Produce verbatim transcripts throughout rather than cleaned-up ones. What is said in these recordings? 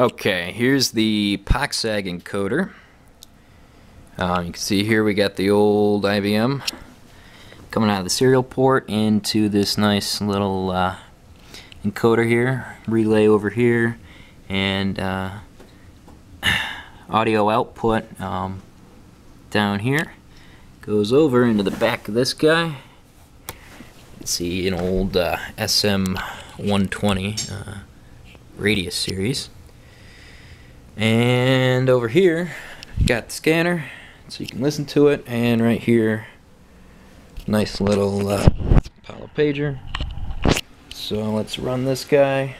Okay, here's the POCSAG encoder. Uh, you can see here we got the old I B M coming out of the serial port into this nice little uh, encoder here, relay over here, and uh, audio output um, down here. Goes over into the back of this guy. Let's see, an old uh, S M one twenty uh, Radius series. And over here, got the scanner, so you can listen to it. And right here, nice little uh, pile of pager. So let's run this guy.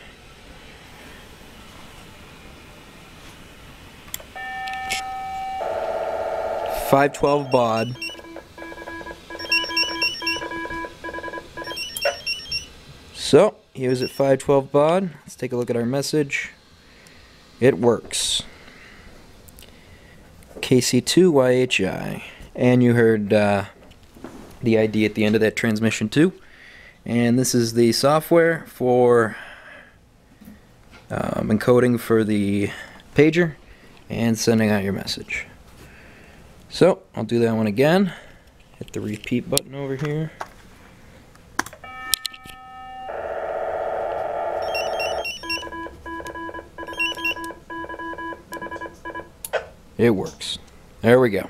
five twelve baud. So he was at five twelve baud. Let's take a look at our message. It works. K C two Y H I. And you heard uh, the I D at the end of that transmission too. And this is the software for um, encoding for the pager and sending out your message. So I'll do that one again. Hit the repeat button over here. It works. There we go.